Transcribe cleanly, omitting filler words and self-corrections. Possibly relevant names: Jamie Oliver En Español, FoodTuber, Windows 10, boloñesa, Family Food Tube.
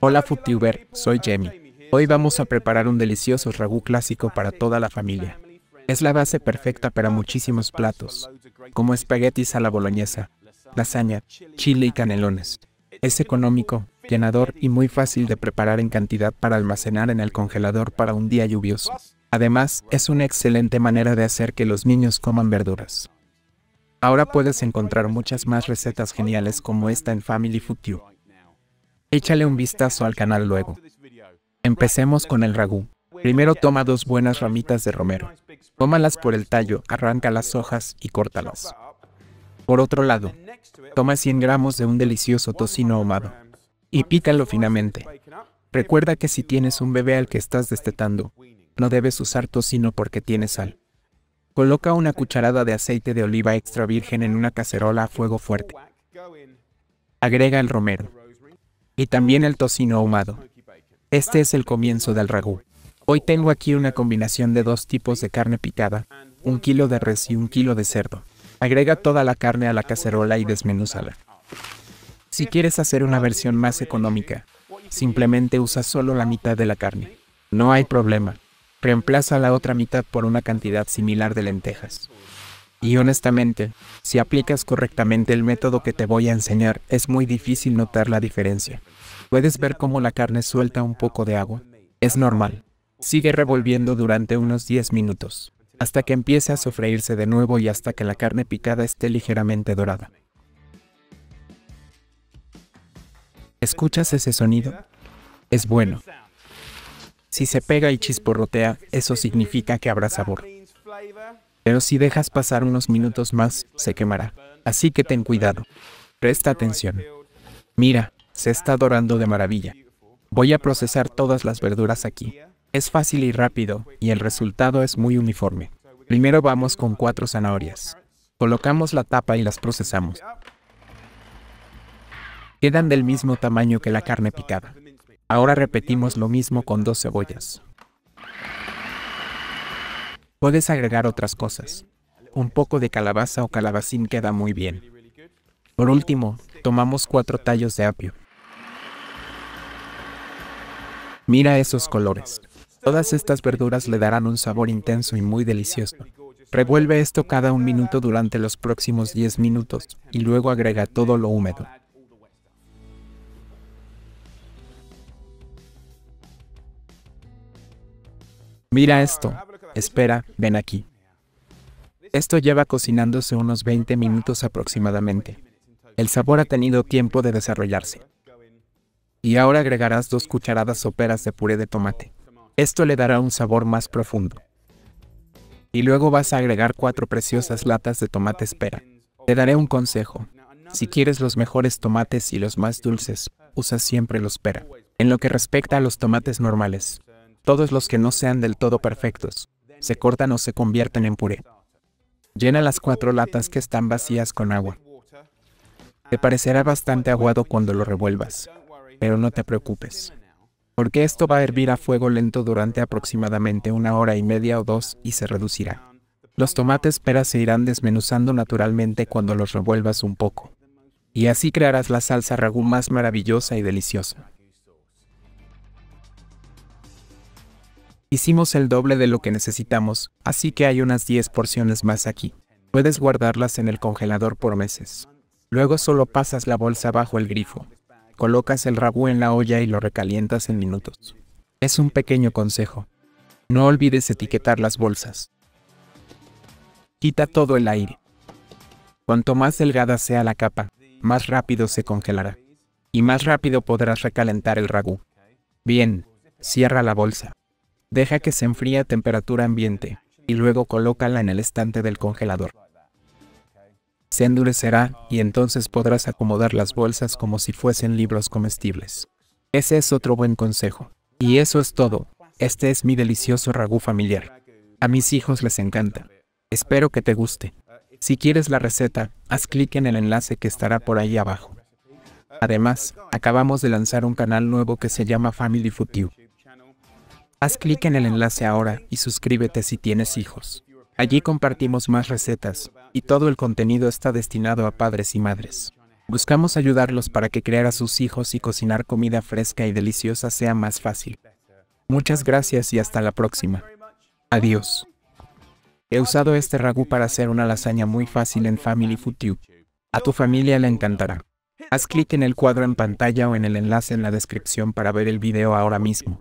Hola FoodTuber, soy Jamie. Hoy vamos a preparar un delicioso ragú clásico para toda la familia. Es la base perfecta para muchísimos platos, como espaguetis a la boloñesa, lasaña, chile y canelones. Es económico, llenador y muy fácil de preparar en cantidad para almacenar en el congelador para un día lluvioso. Además, es una excelente manera de hacer que los niños coman verduras. Ahora puedes encontrar muchas más recetas geniales como esta en Family Food Tube. Échale un vistazo al canal luego. Empecemos con el ragú. Primero toma dos buenas ramitas de romero. Tómalas por el tallo, arranca las hojas y córtalas. Por otro lado, toma 100 gramos de un delicioso tocino ahumado y pícalo finamente. Recuerda que si tienes un bebé al que estás destetando, no debes usar tocino porque tiene sal. Coloca una cucharada de aceite de oliva extra virgen en una cacerola a fuego fuerte. Agrega el romero y también el tocino ahumado. Este es el comienzo del ragú. Hoy tengo aquí una combinación de dos tipos de carne picada, 1 kilo de res y 1 kilo de cerdo. Agrega toda la carne a la cacerola y desmenúzala. Si quieres hacer una versión más económica, simplemente usa solo la mitad de la carne. No hay problema. Reemplaza la otra mitad por una cantidad similar de lentejas. Y honestamente, si aplicas correctamente el método que te voy a enseñar, es muy difícil notar la diferencia. Puedes ver cómo la carne suelta un poco de agua. Es normal. Sigue revolviendo durante unos 10 minutos, hasta que empiece a sofreírse de nuevo y hasta que la carne picada esté ligeramente dorada. ¿Escuchas ese sonido? Es bueno. Si se pega y chisporrotea, eso significa que habrá sabor. Pero si dejas pasar unos minutos más, se quemará. Así que ten cuidado. Presta atención. Mira, se está dorando de maravilla. Voy a procesar todas las verduras aquí. Es fácil y rápido, y el resultado es muy uniforme. Primero vamos con 4 zanahorias. Colocamos la tapa y las procesamos. Quedan del mismo tamaño que la carne picada. Ahora repetimos lo mismo con 2 cebollas. Puedes agregar otras cosas. Un poco de calabaza o calabacín queda muy bien. Por último, tomamos 4 tallos de apio. Mira esos colores. Todas estas verduras le darán un sabor intenso y muy delicioso. Revuelve esto cada 1 minuto durante los próximos 10 minutos y luego agrega todo lo húmedo. Mira esto. Espera, ven aquí. Esto lleva cocinándose unos 20 minutos aproximadamente. El sabor ha tenido tiempo de desarrollarse. Y ahora agregarás 2 cucharadas soperas de puré de tomate. Esto le dará un sabor más profundo. Y luego vas a agregar 4 preciosas latas de tomate pera. Te daré un consejo. Si quieres los mejores tomates y los más dulces, usa siempre los pera. En lo que respecta a los tomates normales, todos los que no sean del todo perfectos, se cortan o se convierten en puré. Llena las 4 latas que están vacías con agua. Te parecerá bastante aguado cuando lo revuelvas, pero no te preocupes, porque esto va a hervir a fuego lento durante aproximadamente 1 hora y media o 2 y se reducirá. Los tomates pera se irán desmenuzando naturalmente cuando los revuelvas un poco, y así crearás la salsa ragú más maravillosa y deliciosa. Hicimos el doble de lo que necesitamos, así que hay unas 10 porciones más aquí. Puedes guardarlas en el congelador por meses. Luego solo pasas la bolsa bajo el grifo. Colocas el ragú en la olla y lo recalientas en minutos. Es un pequeño consejo. No olvides etiquetar las bolsas. Quita todo el aire. Cuanto más delgada sea la capa, más rápido se congelará. Y más rápido podrás recalentar el ragú. Bien, cierra la bolsa. Deja que se enfríe a temperatura ambiente y luego colócala en el estante del congelador. Se endurecerá y entonces podrás acomodar las bolsas como si fuesen libros comestibles. Ese es otro buen consejo. Y eso es todo. Este es mi delicioso ragú familiar. A mis hijos les encanta. Espero que te guste. Si quieres la receta, haz clic en el enlace que estará por ahí abajo. Además, acabamos de lanzar un canal nuevo que se llama Family Food Tube. Haz clic en el enlace ahora y suscríbete si tienes hijos. Allí compartimos más recetas, y todo el contenido está destinado a padres y madres. Buscamos ayudarlos para que crear a sus hijos y cocinar comida fresca y deliciosa sea más fácil. Muchas gracias y hasta la próxima. Adiós. He usado este ragú para hacer una lasaña muy fácil en Family Food Tube. A tu familia le encantará. Haz clic en el cuadro en pantalla o en el enlace en la descripción para ver el video ahora mismo.